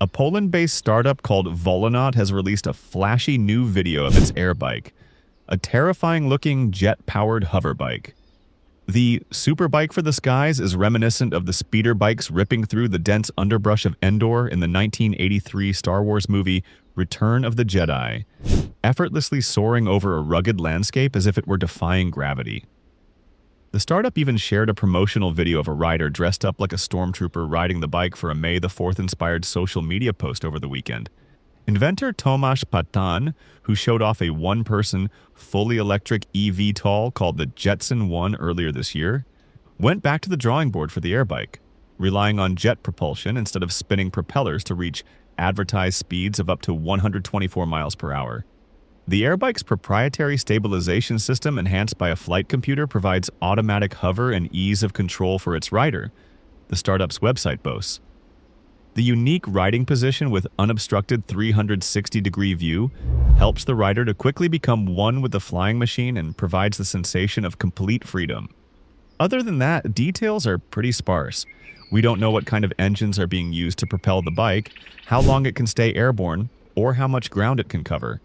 A Poland-based startup called Volonaut has released a flashy new video of its Airbike, a terrifying-looking jet-powered hoverbike. The superbike for the skies is reminiscent of the speeder bikes ripping through the dense underbrush of Endor in the 1983 Star Wars movie Return of the Jedi, effortlessly soaring over a rugged landscape as if it were defying gravity. The startup even shared a promotional video of a rider dressed up like a stormtrooper riding the bike for a May the 4th-inspired social media post over the weekend. Inventor Tomasz Patan, who showed off a one-person, fully electric EVTOL called the Jetson One earlier this year, went back to the drawing board for the Airbike, relying on jet propulsion instead of spinning propellers to reach advertised speeds of up to 124 miles per hour. The Airbike's proprietary stabilization system enhanced by a flight computer provides automatic hover and ease of control for its rider, the startup's website boasts. The unique riding position with unobstructed 360-degree view helps the rider to quickly become one with the flying machine and provides the sensation of complete freedom. Other than that, details are pretty sparse. We don't know what kind of engines are being used to propel the bike, how long it can stay airborne, or how much ground it can cover.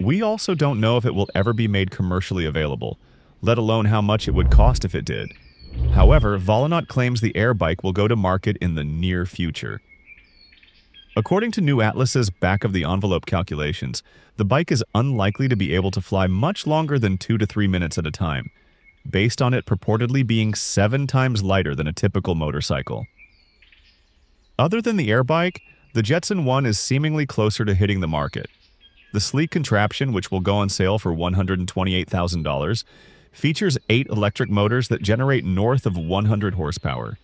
We also don't know if it will ever be made commercially available, let alone how much it would cost if it did. However, Volonaut claims the Airbike will go to market in the near future. According to New Atlas's back-of-the-envelope calculations, the bike is unlikely to be able to fly much longer than 2 to 3 minutes at a time, based on it purportedly being 7 times lighter than a typical motorcycle. Other than the Airbike, the Jetson One is seemingly closer to hitting the market. The sleek contraption, which will go on sale for $128,000, features 8 electric motors that generate north of 100 horsepower.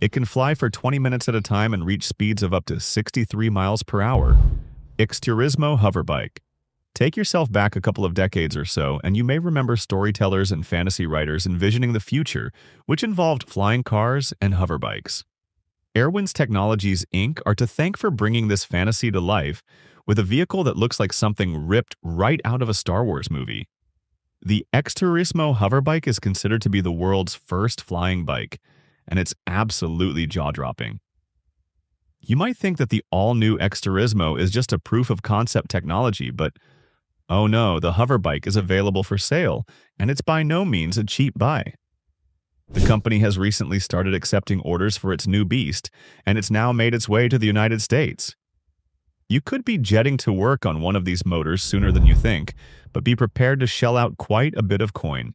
It can fly for 20 minutes at a time and reach speeds of up to 63 miles per hour. Xturismo Hoverbike. Take yourself back a couple of decades or so, and you may remember storytellers and fantasy writers envisioning the future, which involved flying cars and hoverbikes. Airwind's Technologies Inc. are to thank for bringing this fantasy to life, with a vehicle that looks like something ripped right out of a Star Wars movie. The Xturismo Hoverbike is considered to be the world's first flying bike, and it's absolutely jaw-dropping. You might think that the all-new Xturismo is just a proof-of-concept technology, but oh no, the Hoverbike is available for sale, and it's by no means a cheap buy. The company has recently started accepting orders for its new beast, and it's now made its way to the United States. You could be jetting to work on one of these motors sooner than you think, but be prepared to shell out quite a bit of coin.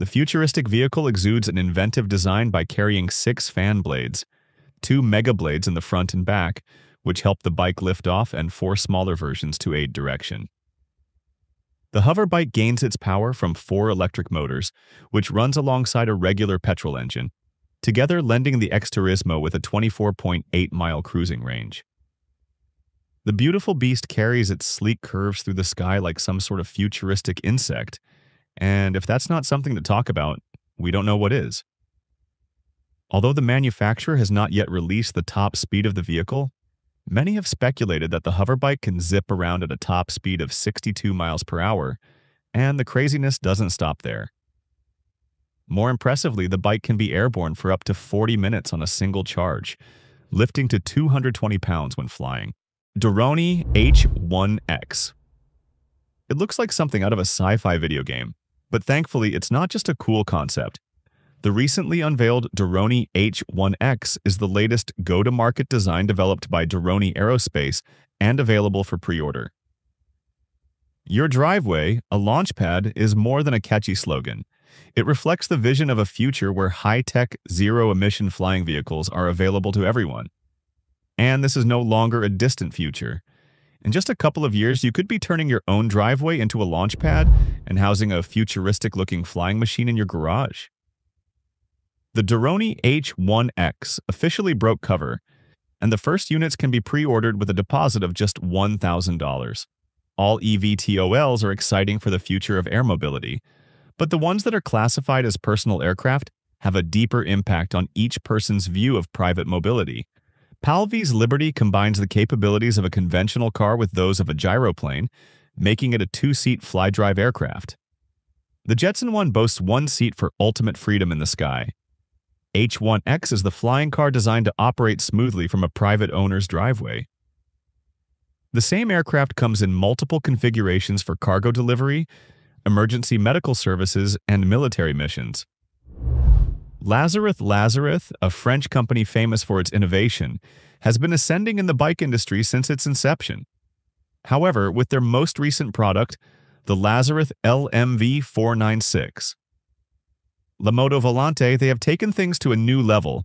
The futuristic vehicle exudes an inventive design by carrying 6 fan blades, 2 mega blades in the front and back, which help the bike lift off, and 4 smaller versions to aid direction. The hoverbike gains its power from 4 electric motors, which runs alongside a regular petrol engine, together lending the Xturismo with a 24.8-mile cruising range. The beautiful beast carries its sleek curves through the sky like some sort of futuristic insect, and if that's not something to talk about, we don't know what is. Although the manufacturer has not yet released the top speed of the vehicle, many have speculated that the hoverbike can zip around at a top speed of 62 miles per hour, and the craziness doesn't stop there. More impressively, the bike can be airborne for up to 40 minutes on a single charge, lifting to 220 pounds when flying. Doroni H1-X. It looks like something out of a sci-fi video game, but thankfully it's not just a cool concept. The recently unveiled Doroni H1-X is the latest go-to-market design developed by DORONI Aerospace and available for pre-order. Your driveway, a launchpad, is more than a catchy slogan. It reflects the vision of a future where high-tech, zero-emission flying vehicles are available to everyone. And this is no longer a distant future. In just a couple of years, you could be turning your own driveway into a launch pad and housing a futuristic-looking flying machine in your garage. The Doroni H1-X officially broke cover, and the first units can be pre-ordered with a deposit of just $1,000. All EVTOLs are exciting for the future of air mobility, but the ones that are classified as personal aircraft have a deeper impact on each person's view of private mobility. PAL-V's Liberty combines the capabilities of a conventional car with those of a gyroplane, making it a 2-seat fly-drive aircraft. The Jetson One boasts 1 seat for ultimate freedom in the sky. H1-X is the flying car designed to operate smoothly from a private owner's driveway. The same aircraft comes in multiple configurations for cargo delivery, emergency medical services, and military missions. Lazareth, a French company famous for its innovation, has been ascending in the bike industry since its inception. However, with their most recent product, the Lazareth LMV 496 Moto Volante, they have taken things to a new level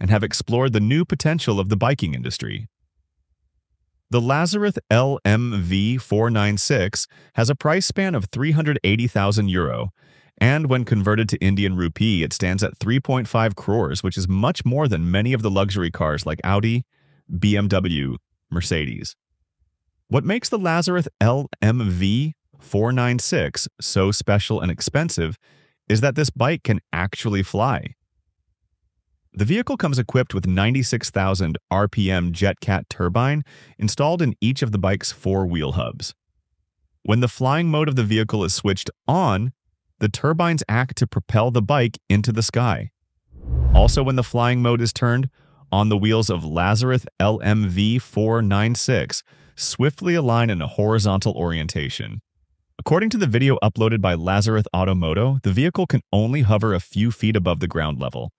and have explored the new potential of the biking industry. The Lazareth LMV 496 has a price span of €380,000, and when converted to Indian rupee, it stands at 3.5 crores, which is much more than many of the luxury cars like Audi, BMW, Mercedes. What makes the Lazareth LMV 496 so special and expensive is that this bike can actually fly. The vehicle comes equipped with 96,000 RPM JetCat turbine installed in each of the bike's four-wheel hubs. When the flying mode of the vehicle is switched on, the turbines act to propel the bike into the sky. Also, when the flying mode is turned on, the wheels of Lazareth LMV 496 swiftly align in a horizontal orientation. According to the video uploaded by Lazareth Automoto, the vehicle can only hover a few feet above the ground level.